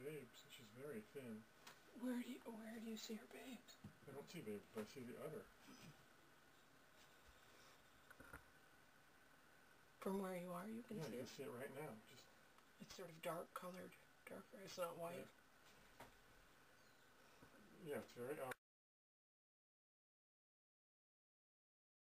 babes, and she's very thin. Where do you see her babes? I don't see babes, but I see the udder. From where you are, you can see it. Yeah, you can see it right now. Just it's sort of dark colored, darker. It's not white. Yeah, it's very